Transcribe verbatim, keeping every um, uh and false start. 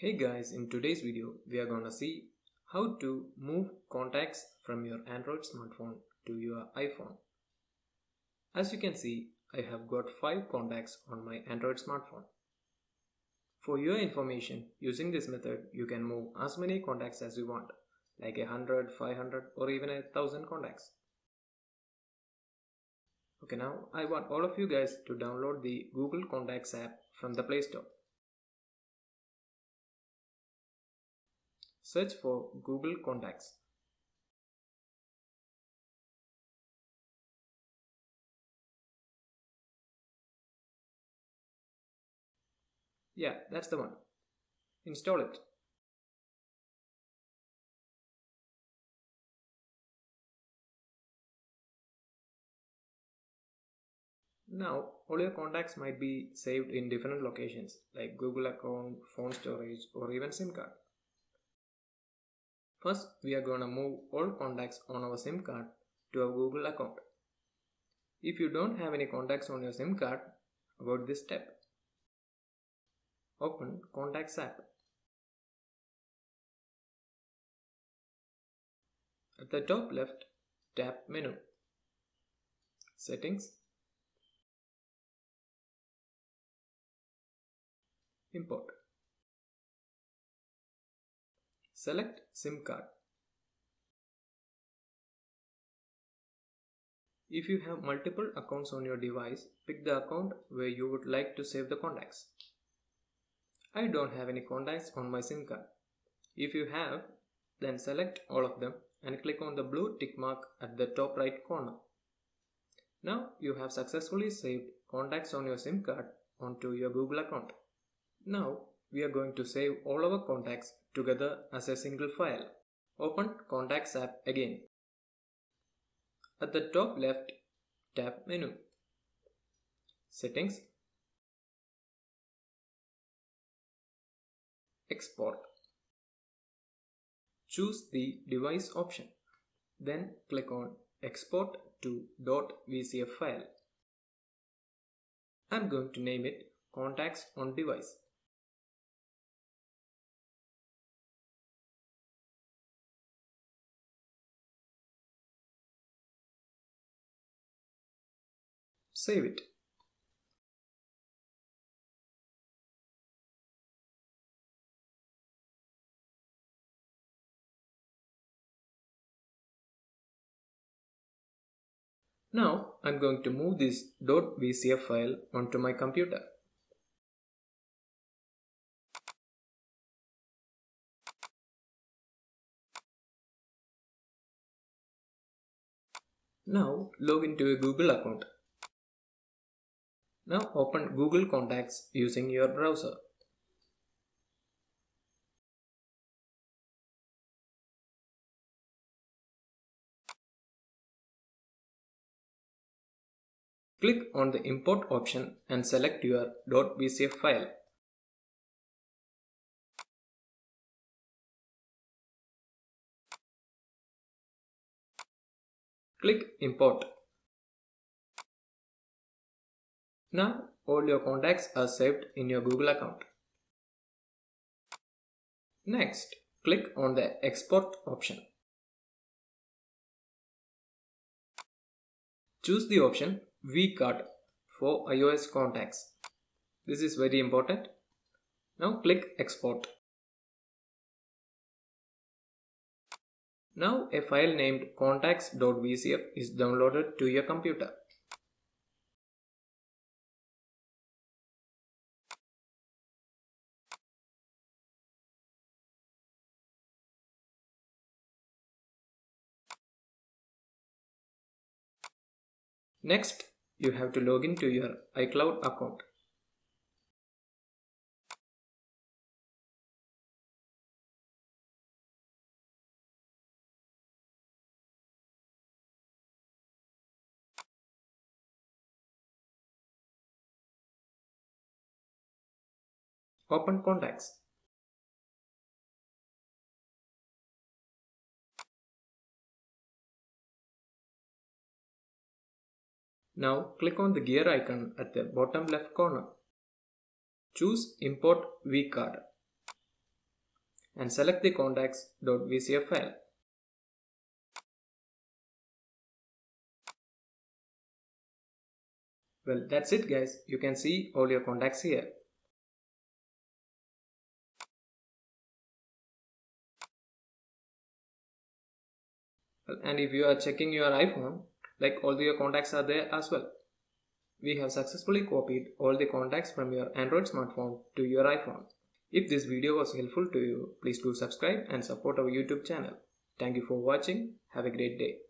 Hey guys, in today's video we are gonna see how to move contacts from your Android smartphone to your iPhone. As you can see, I have got five contacts on my Android smartphone. For your information, using this method you can move as many contacts as you want, like a hundred, five hundred or even a thousand contacts. Okay, now I want all of you guys to download the Google Contacts app from the Play Store. Search for Google Contacts. Yeah, that's the one. Install it. Now, all your contacts might be saved in different locations like Google account, phone storage, or even SIM card. First, we are gonna move all contacts on our SIM card to our Google account. If you don't have any contacts on your SIM card, about this step. Open Contacts app. At the top left, tap Menu, Settings, Import. Select SIM card. If you have multiple accounts on your device, pick the account where you would like to save the contacts. I don't have any contacts on my SIM card. If you have, then select all of them and click on the blue tick mark at the top right corner. Now you have successfully saved contacts on your SIM card onto your Google account. Now we are going to save all our contacts together as a single file. Open Contacts app again. At the top left, tap Menu, Settings, Export. Choose the device option. Then click on Export to .vcf file. I'm going to name it Contacts on Device. Save it. Now I'm going to move this .vcf file onto my computer. Now log into a Google account. Now open Google Contacts using your browser. Click on the Import option and select your .vcf file. Click Import. Now all your contacts are saved in your Google account. Next, click on the Export option. Choose the option vCard for iOS contacts. This is very important. Now click Export. Now a file named contacts.vcf is downloaded to your computer. Next, you have to log into your iCloud account. Open Contacts. Now click on the gear icon at the bottom left corner. Choose Import vCard. and select the contacts.vcf file. Well, that's it guys, you can see all your contacts here. And if you are checking your iPhone, like all your contacts are there as well. We have successfully copied all the contacts from your Android smartphone to your iPhone. If this video was helpful to you, please do subscribe and support our YouTube channel. Thank you for watching. Have a great day.